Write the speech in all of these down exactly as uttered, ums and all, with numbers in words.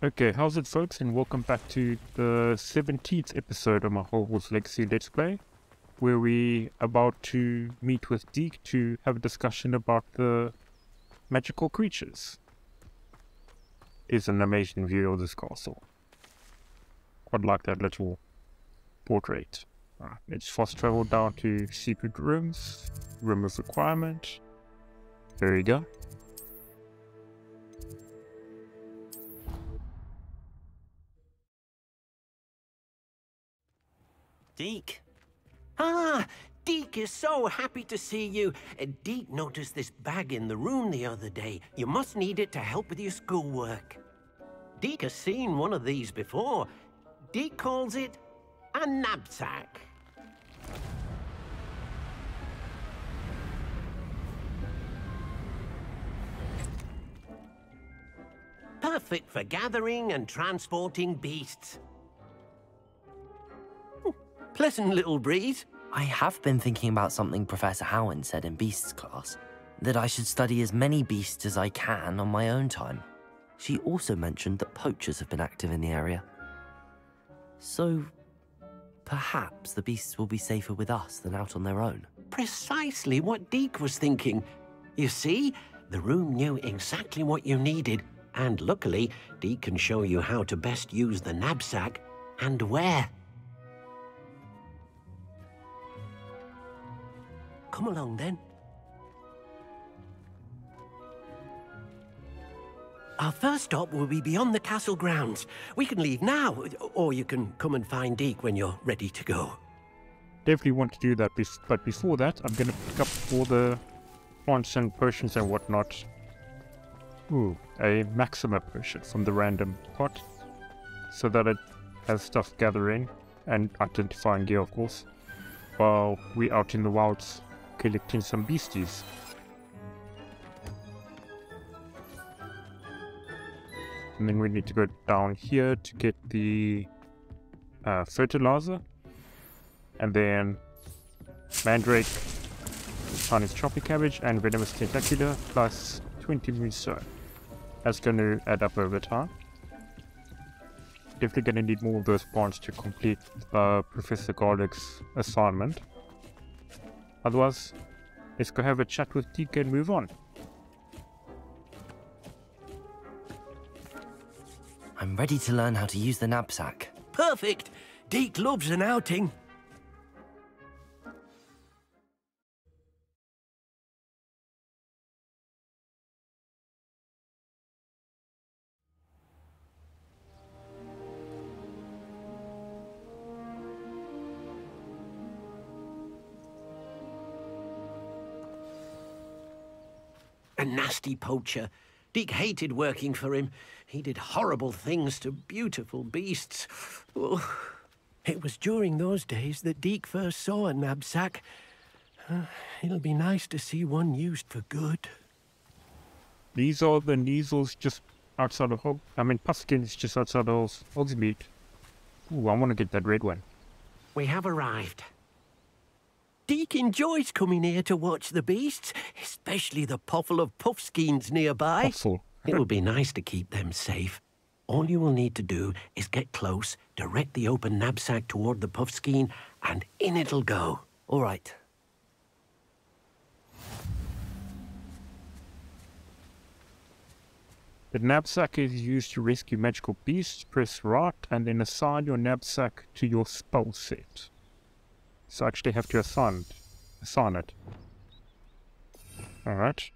Okay, how's it folks, and welcome back to the seventeenth episode of my Hogwarts Legacy Let's Play, where we about to meet with Deek to have a discussion about the magical creatures. It's an amazing view of this castle. Quite like that little portrait. Right, let's fast travel down to secret rooms, room of requirement. There you go. Deek. Ah, Deek is so happy to see you. Deek noticed this bag in the room the other day. You must need it to help with your schoolwork. Deek has seen one of these before. Deek calls it a Nab Sack. Perfect for gathering and transporting beasts. Pleasant little breeze. I have been thinking about something Professor Howin said in Beasts class, that I should study as many beasts as I can on my own time. She also mentioned that poachers have been active in the area. So, perhaps the beasts will be safer with us than out on their own. Precisely what Deek was thinking. You see, the room knew exactly what you needed, and luckily, Deek can show you how to best use the Nab Sack and where. Come along then. Our first stop will be beyond the castle grounds. We can leave now, or you can come and find Deek when you're ready to go. Definitely want to do that, but before that, I'm going to pick up all the plants and potions and whatnot. Ooh, a Maxima potion from the random pot, so that it has stuff gathering and identifying gear, of course, while we're out in the wilds. Collecting some beasties. And then we need to go down here to get the uh, fertilizer. And then mandrake, Chinese choppy cabbage, and venomous tentacula plus twenty miso. That's going to add up over time. Definitely going to need more of those plants to complete uh, Professor Garlick's assignment. Otherwise, let's go have a chat with Deek and move on. I'm ready to learn how to use the Nab Sack. Perfect! Deek loves an outing. A nasty poacher. Deek hated working for him. He did horrible things to beautiful beasts. Oh. It was during those days that Deek first saw a Nab Sack. Uh, it'll be nice to see one used for good. These are the Neasels just outside of Hog... I mean, Puffskein is just outside of Hogsmeade. Ooh, I want to get that red one. We have arrived. Deek enjoys coming here to watch the beasts, especially the poffle of puffskeins nearby. It will be nice to keep them safe. All you will need to do is get close, direct the open Nab Sack toward the puffskein, and in it'll go. All right. The Nab Sack is used to rescue magical beasts. Press right and then assign your Nab Sack to your spell set. So I actually have to assign it. Assign it. Alright.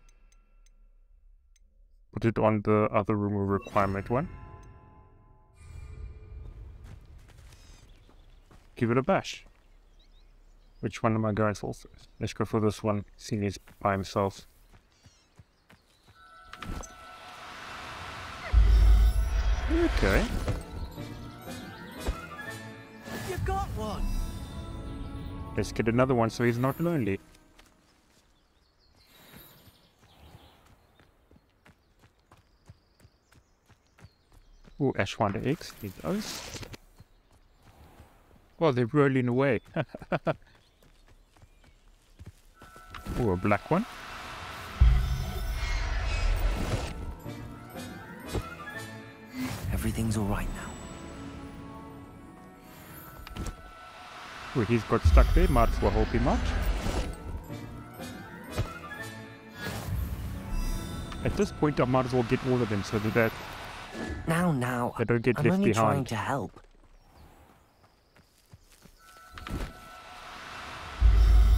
Put it on the other room of requirement one. Give it a bash. Which one am I going for first? Let's go for this one, seeing he's by himself. Okay. You got one! Let's get another one so he's not lonely. Ooh, Ashwander eggs. Need those. Well, they're rolling away. Ooh, a black one. everything's all right now. Well, he's got stuck there. Might as well help him out. At this point, I might as well get all of them so that now, now, they don't get I'm left only behind. Trying to help.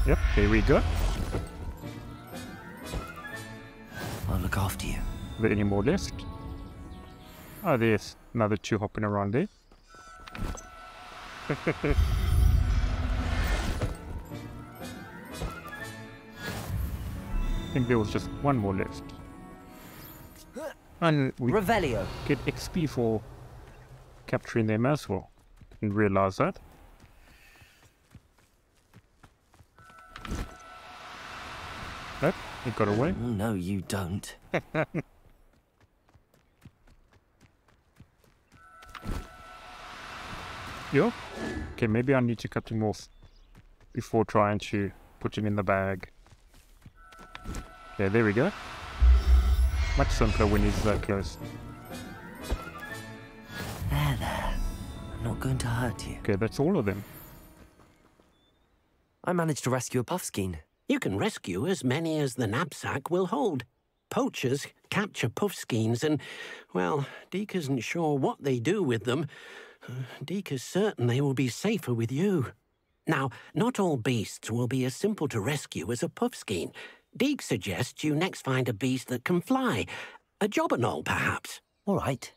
Yep, there we go. I'll look after you. Are there any more left? Oh, there's another two hopping around there. I think there was just one more left. And we Revealio. Get X P for capturing them as well. Didn't realize that. Nope, it got away. No, you don't. Yo. Okay, maybe I need to cut him off before trying to put him in the bag. Okay, there we go. Much simpler when he's that close. There, there. I'm not going to hurt you. Okay, that's all of them. I managed to rescue a Puffskein. You can rescue as many as the Nab Sack will hold. Poachers capture Puffskeins and, well, Deek isn't sure what they do with them. Uh, Deek is certain they will be safer with you. Now, not all beasts will be as simple to rescue as a Puffskein. Deek suggests you next find a beast that can fly. A Jobberknoll, perhaps. All right.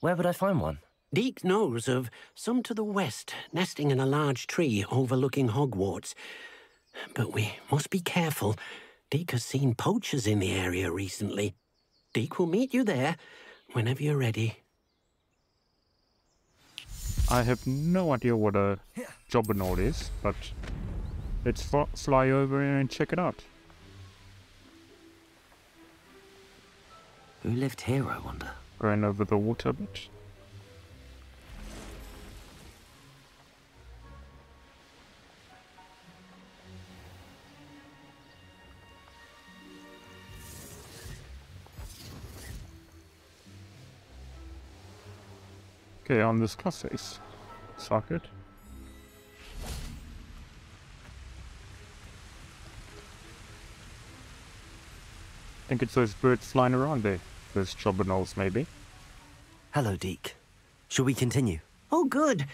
Where would I find one? Deek knows of some to the west, nesting in a large tree overlooking Hogwarts. But we must be careful. Deek has seen poachers in the area recently. Deek will meet you there whenever you're ready. I have no idea what a Jobberknoll is, but let's fly over and check it out. Who lived here, I wonder? Going over the water a bit. Okay, on this crossface socket. I think it's those birds flying around there. Those Jobberknolls, maybe. Hello, Deek. Shall we continue? Oh, good.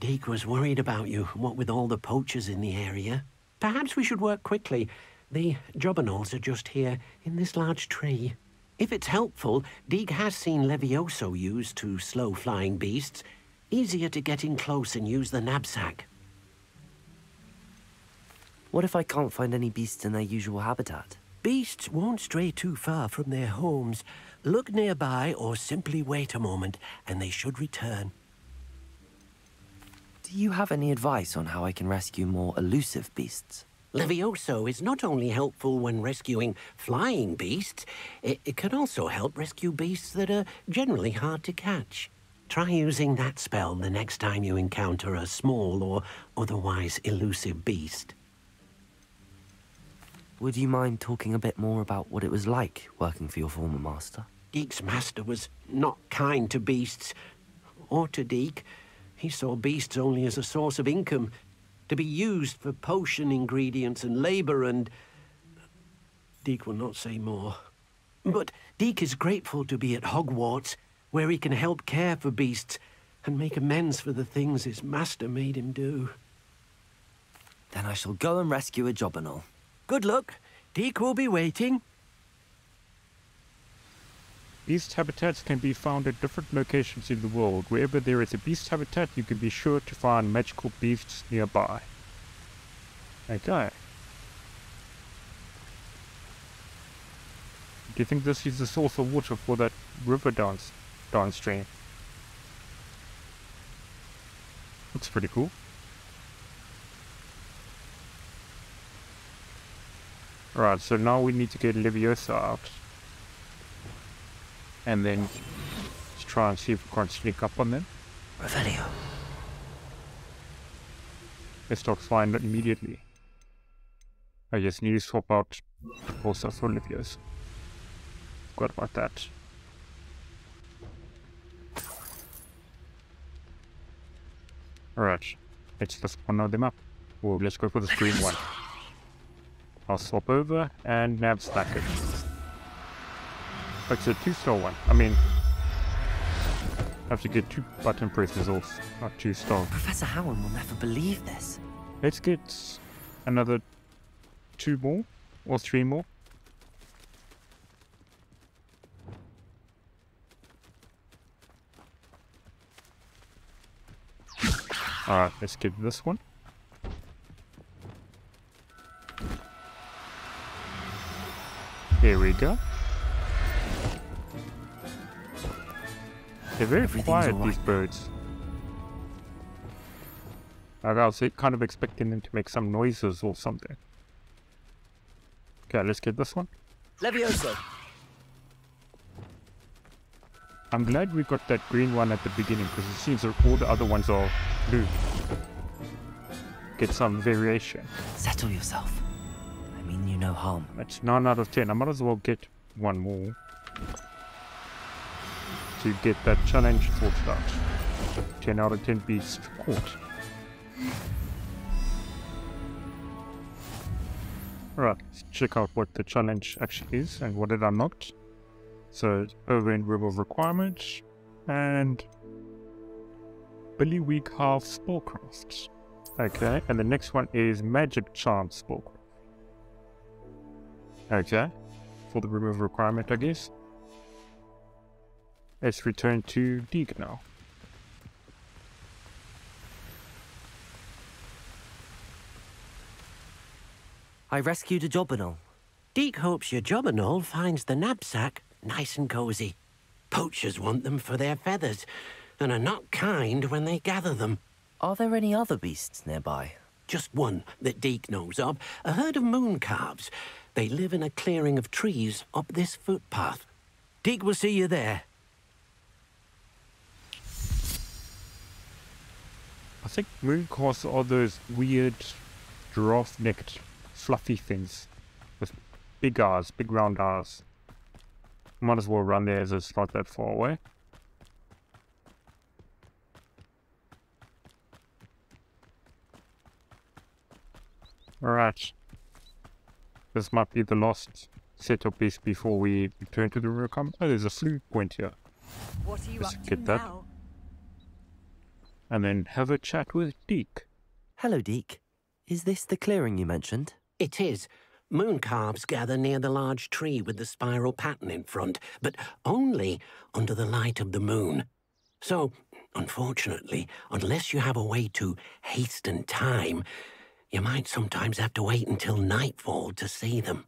Deek was worried about you, what with all the poachers in the area. Perhaps we should work quickly. The Jobberknolls are just here, in this large tree. If it's helpful, Deek has seen Levioso used to slow flying beasts. Easier to get in close and use the Nab Sack. What if I can't find any beasts in their usual habitat? Beasts won't stray too far from their homes. Look nearby or simply wait a moment and they should return. Do you have any advice on how I can rescue more elusive beasts? Levioso is not only helpful when rescuing flying beasts, it, it can also help rescue beasts that are generally hard to catch. Try using that spell the next time you encounter a small or otherwise elusive beast. Would you mind talking a bit more about what it was like working for your former master? Deek's master was not kind to beasts, or to Deek. He saw beasts only as a source of income, to be used for potion ingredients and labor and... Deek will not say more. But Deek is grateful to be at Hogwarts, where he can help care for beasts and make amends for the things his master made him do. Then I shall go and rescue a Jobberknoll. Good luck. Deek will be waiting. Beast habitats can be found at different locations in the world. Wherever there is a beast habitat, you can be sure to find magical beasts nearby. Okay. Do you think this is the source of water for that river dance downstream? Looks pretty cool. Right, so now we need to get Leviosa out. And then let's try and see if we can't sneak up on them. Revealio. Let's start flying immediately. I just need to swap out the Pulsar for Leviosa. Forgot about that. Alright, let's just one of them up. Or let's go for the green one. I'll swap over and Nab Sack it. It's a two-star one. I mean, I have to get two button presses off, not two-star. Professor Howin will never believe this. Let's get another two more or three more. Alright, let's get this one. Here we go. They're very quiet, right. These birds. Like I was kind of expecting them to make some noises or something. Okay, let's get this one. Levioso. I'm glad we got that green one at the beginning, because it seems that all the other ones are blue. Get some variation. Settle yourself. I mean you no harm. That's nine out of ten. I might as well get one more to get that challenge sorted out. ten out of ten beast caught. Alright, let's check out what the challenge actually is and what it unlocked. So, over and river requirements and Billy Week half spellcrafts. Okay, and the next one is magic charm spellcraft. Okay, for the remove requirement, I guess. Let's return to Deek now. I rescued a Jobberknoll. Deek hopes your Jobberknoll finds the Nab Sack nice and cozy. Poachers want them for their feathers, and are not kind when they gather them. Are there any other beasts nearby? Just one that Deek knows of, a herd of mooncalves. They live in a clearing of trees up this footpath. Deek will see you there. I think mooncalves are those weird giraffe-necked fluffy things with big eyes, big round eyes. Might as well run there as it's not that far away. Alright. This might be the last setup piece before we return to the real camp. Oh, there's a flu point here. What are you Let's up to get now? That. And then have a chat with Deek. Hello, Deek. Is this the clearing you mentioned? It is. Mooncalves gather near the large tree with the spiral pattern in front, but only under the light of the moon. So, unfortunately, unless you have a way to hasten time, you might sometimes have to wait until nightfall to see them.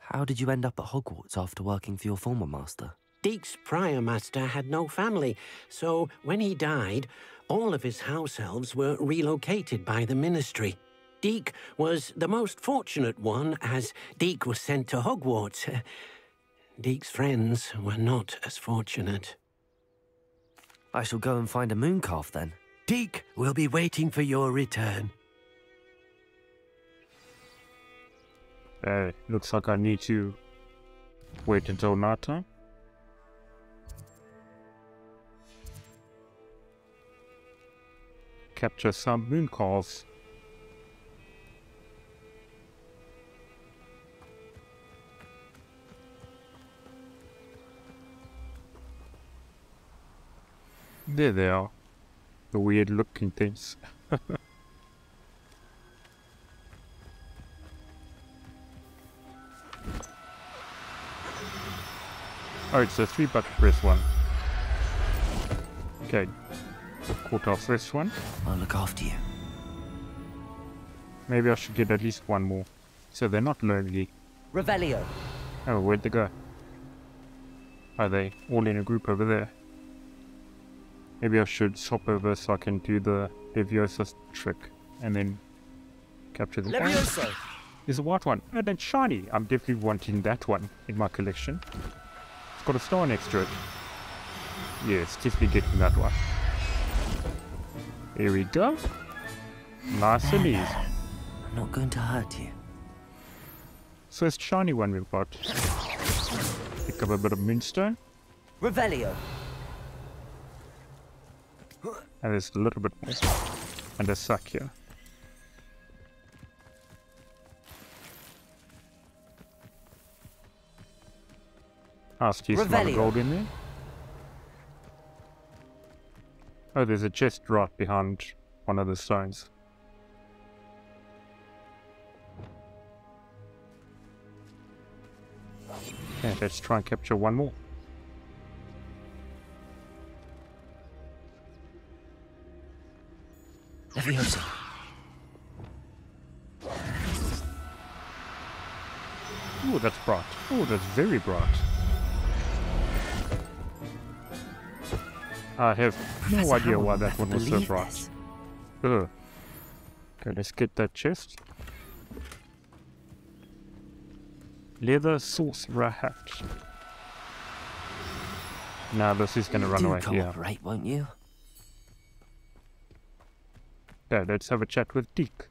How did you end up at Hogwarts after working for your former master? Deek's prior master had no family, so when he died, all of his house elves were relocated by the ministry. Deek was the most fortunate one, as Deek was sent to Hogwarts. Deek's friends were not as fortunate. I shall go and find a mooncalf then. Deek will be waiting for your return. Uh, looks like I need to wait until night time. Capture some mooncalves. There they are, the weird looking things. Oh, it's a three button press one. Okay, caught off this one. I'll look after you. Maybe I should get at least one more, so they're not lonely. Revealio. Oh, where'd they go? Are they all in a group over there? Maybe I should swap over so I can do the Levioso trick and then capture the Levioso. There's a white one. Oh, that's shiny. I'm definitely wanting that one in my collection. It's got a star next to it. Yes, definitely getting that one. Here we go. Nice and easy. I'm not going to hurt you. So it's shiny one we've got. Pick up a bit of moonstone. Revealio. And there's a little bit more. And a sack here. Ask you some gold in there. Oh, there's a chest right behind one of the stones. Yeah, let's try and capture one more. Levioso. Ooh, that's bright. Ooh, that's very bright. I have no Professor idea Howin why that one was so bright. Ugh. Okay, let's get that chest. Leather sorcerer hat. Now this is going to run away here. Right, won't you? Okay, let's have a chat with Deek.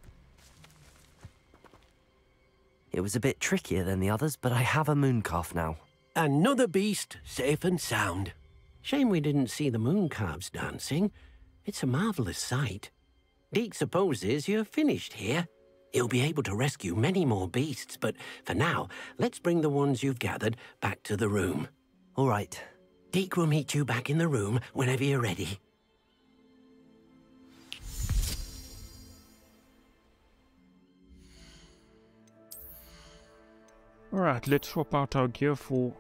It was a bit trickier than the others, but I have a mooncalf now. Another beast, safe and sound. Shame we didn't see the mooncalves dancing. It's a marvellous sight. Deek supposes you're finished here. You'll be able to rescue many more beasts, but for now, let's bring the ones you've gathered back to the room. All right. Deek will meet you back in the room whenever you're ready. All right, let's swap out our gear for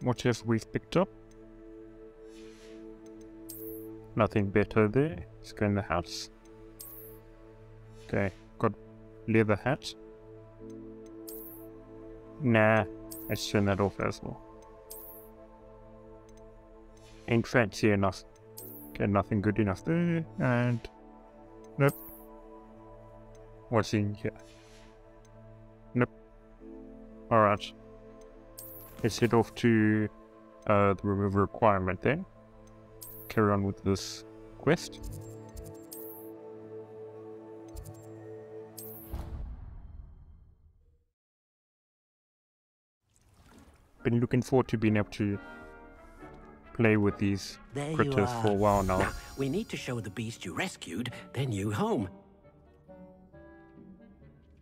what else we've picked up. Nothing better there. Let's go in the house. Okay, got leather hat. Nah, let's turn that off as well. Ain't fancy enough. Okay, nothing good enough there. And nope. What's in here? Nope. Alright. Let's head off to uh, the remove requirement then. Carry on with this quest. Been looking forward to being able to play with these there critters for a while now. Now. We need to show the beast you rescued their new home.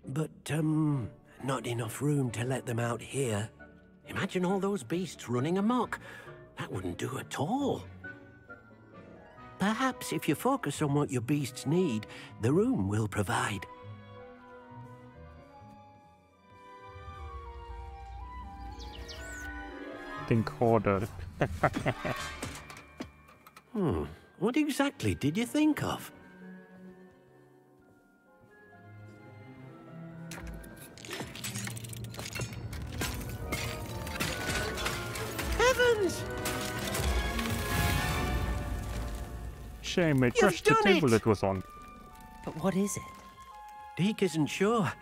But, um, not enough room to let them out here. Imagine all those beasts running amok. That wouldn't do at all. Perhaps if you focus on what your beasts need, the room will provide. Think harder. Hmm. What exactly did you think of? Heavens! Shame it crushed the table it was on. But what is it? Deek isn't sure.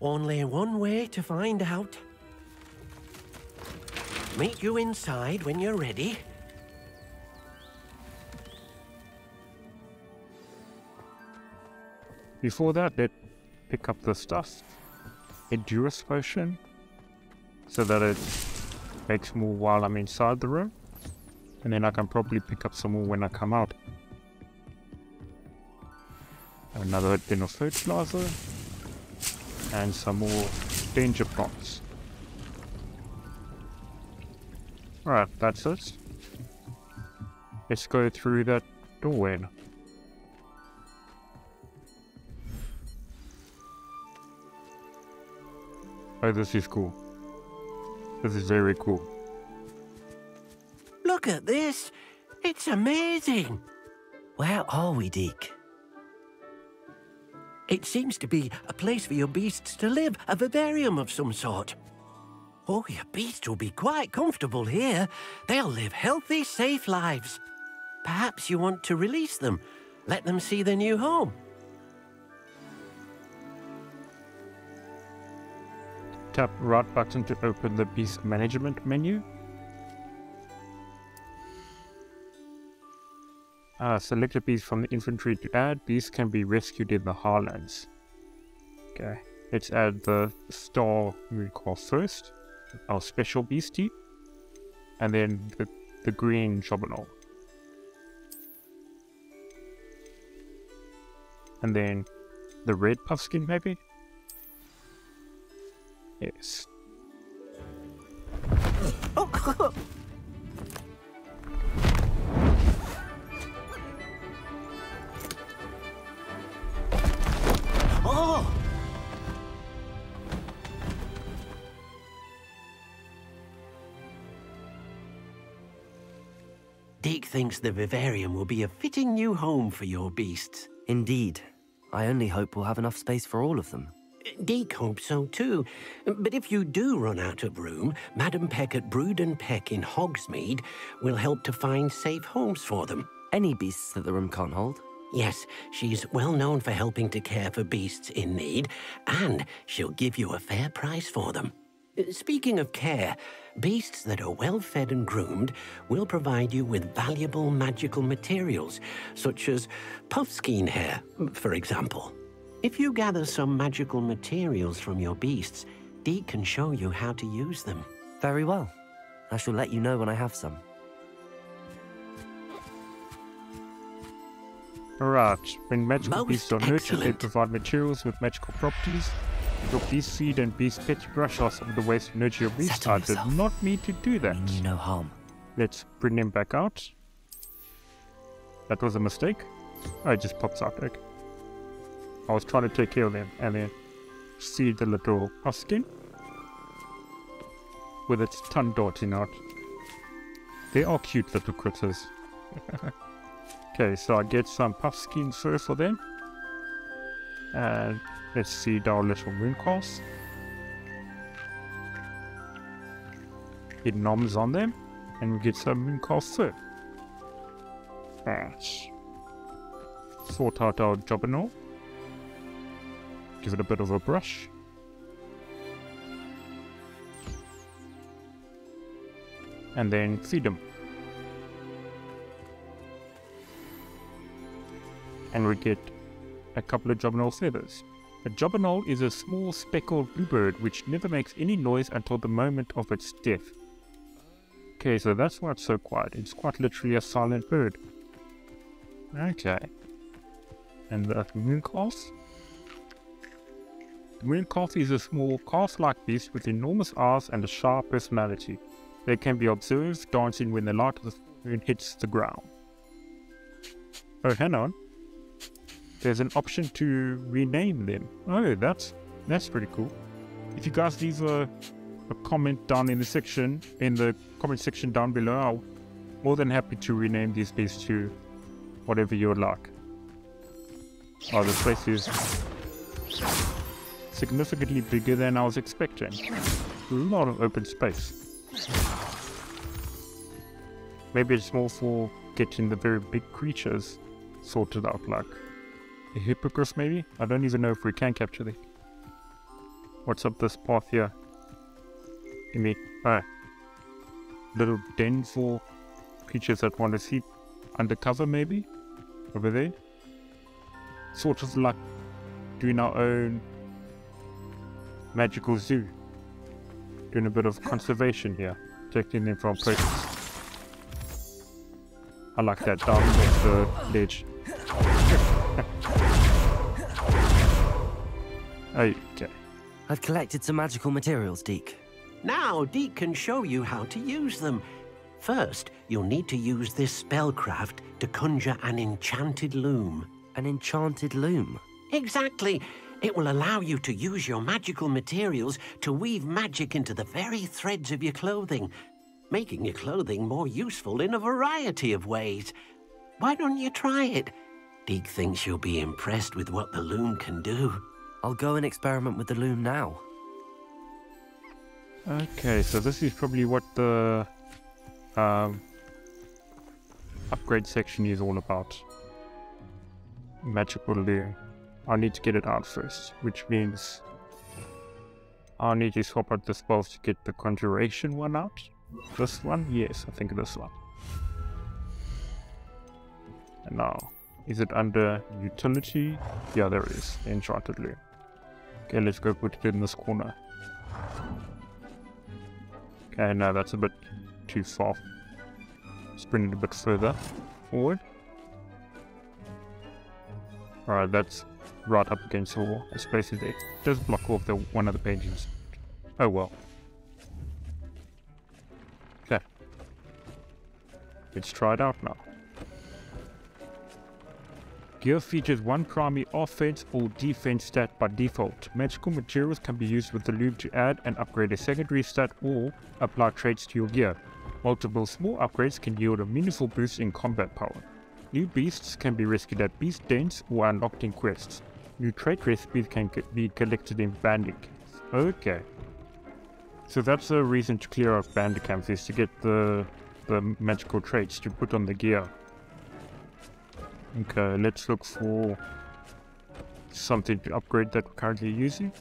Only one way to find out. Meet you inside when you're ready. Before that, let's pick up the stuff. Endurance potion. So that it makes more while I'm inside the room. And then I can probably pick up some more when I come out. Another tin of fertilizer. And some more danger plants. Alright, that's it. Let's go through that doorway now. Oh, this is cool. This is very cool. Look at this! It's amazing! Where are we, Deek? It seems to be a place for your beasts to live, a vivarium of some sort. Oh, your beasts will be quite comfortable here. They'll live healthy, safe lives. Perhaps you want to release them, let them see their new home. Tap right button to open the beast management menu. Uh, select a beast from the inventory to add. Beasts can be rescued in the highlands. Okay, let's add the star mooncalf first. Our special beastie. And then the, the green Jobberknoll. and then the red Puffskein, maybe? Yes. Oh. Oh. Deek thinks the Vivarium will be a fitting new home for your beasts. Indeed. I only hope we'll have enough space for all of them. Deek hopes so too, but if you do run out of room, Madame Peck at Brood and Peck in Hogsmeade will help to find safe homes for them. Any beasts that the room can't hold? Yes, she's well known for helping to care for beasts in need, and she'll give you a fair price for them. Speaking of care, beasts that are well fed and groomed will provide you with valuable magical materials, such as puffskein hair, for example. If you gather some magical materials from your beasts, Deek can show you how to use them. Very well. I shall let you know when I have some. Right. When magical beasts are nurtured, they provide materials with magical properties. Your beast seed and beast petty brush are some of the ways to nurture your beast. I did not mean to do that. Mean you no harm. Let's bring him back out. That was a mistake. Oh, it just pops out. Okay. I was trying to take care of them and then see the little puffskein with its tongue darting out. They are cute little critters. Okay, so I get some puffskein fur for them. And let's see our little mooncalf. It noms on them and we get some mooncalf fur. Right. Sort out our Jobberknoll. Give it a bit of a brush. And then feed them. And we get a couple of Jobberknoll feathers. A Jobberknoll is a small speckled bluebird which never makes any noise until the moment of its death. Okay, so that's why it's so quiet. It's quite literally a silent bird. Okay. And the mooncalf. The mooncalf is a small, calf-like beast with enormous eyes and a sharp personality. They can be observed dancing when the light of the moon hits the ground. Oh, hang on. There's an option to rename them. Oh, that's that's pretty cool. If you guys leave a, a comment down in the section, in the comment section down below, I'll more than happy to rename these beasts to whatever you like. Oh, the place is significantly bigger than I was expecting. A lot of open space. Maybe it's more for getting the very big creatures sorted out, like a hippogriff maybe? I don't even know if we can capture them. What's up this path here? Give me a little den for creatures that want to see undercover maybe? Over there? Sort of like doing our own magical zoo. Doing a bit of conservation here. Protecting them from predators. I like that down with the ledge. Okay. I've collected some magical materials, Deek. Now Deek can show you how to use them. First, you'll need to use this spellcraft to conjure an enchanted loom. An enchanted loom? Exactly. It will allow you to use your magical materials to weave magic into the very threads of your clothing, making your clothing more useful in a variety of ways. Why don't you try it? Deek thinks you'll be impressed with what the loom can do. I'll go and experiment with the loom now. Okay, so this is probably what the um, upgrade section is all about. Magical loom. I need to get it out first, which means I'll need to swap out the spells to get the conjuration one out. This one? Yes, I think this one. And now, is it under utility? Yeah, there it is. Enchanted Loom. Okay, let's go put it in this corner. Okay, no, that's a bit too far. Let's bring it a bit further forward. Alright, that's right up against the wall. I suppose it does block off the one of the pages. Oh well. Okay. Let's try it out now. Gear features one primary offense or defense stat by default. Magical materials can be used with the loom to add and upgrade a secondary stat or apply traits to your gear. Multiple small upgrades can yield a meaningful boost in combat power. New beasts can be rescued at beast dens or unlocked in quests. New trait recipes can be collected in bandicamps. Okay. So that's the reason to clear out bandicamps, is to get the, the magical traits to put on the gear. Okay, let's look for something to upgrade that we're currently using.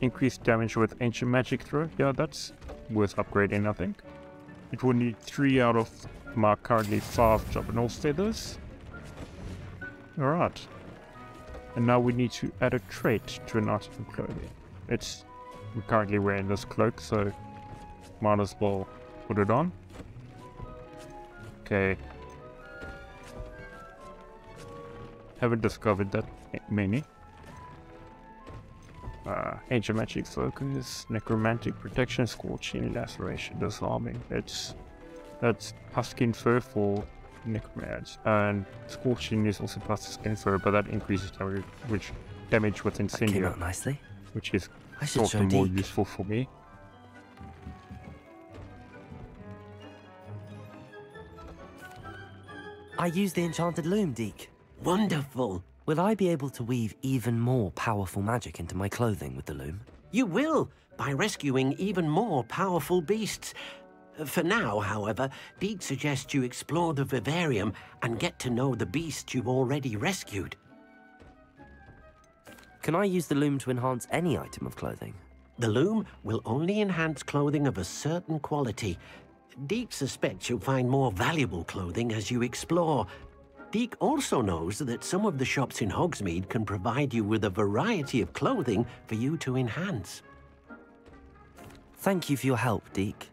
Increased damage with ancient magic throw. Yeah, that's worth upgrading, I think. It will need three out of my currently five Jobberknoll feathers. Alright. And now we need to add a trait to an item of clothing. It's, we're currently wearing this cloak, so might as well put it on. Okay. Haven't discovered that many. Uh, ancient magic focus, necromantic protection, scorching, laceration, disarming. It's, that's Puffskein fur for necromants, and scorching is also Puffskein fur, but that increases damage, which damage with incendio, nicely, which is sort of more useful for me. I used the enchanted loom, Deek. Wonderful. Will I be able to weave even more powerful magic into my clothing with the loom? You will, by rescuing even more powerful beasts. For now, however, Deek suggests you explore the Vivarium and get to know the beasts you've already rescued. Can I use the loom to enhance any item of clothing? The loom will only enhance clothing of a certain quality. Deek suspects you'll find more valuable clothing as you explore. Deek also knows that some of the shops in Hogsmeade can provide you with a variety of clothing for you to enhance. Thank you for your help, Deek.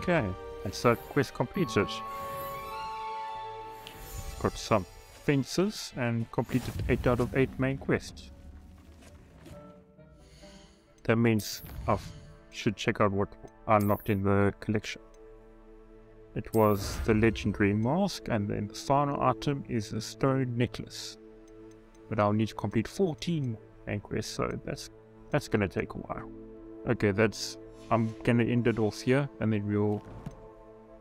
Okay, and so quest completed. Got some fences and completed eight out of eight main quests. That means I should check out what I unlocked in the collection. It was the legendary mask, and then the final item is a stone necklace. But I'll need to complete fourteen quests, so that's that's gonna take a while. Okay, that's I'm gonna end it off here, and then we'll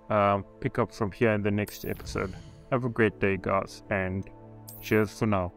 uh, pick up from here in the next episode. Have a great day, guys, and cheers for now.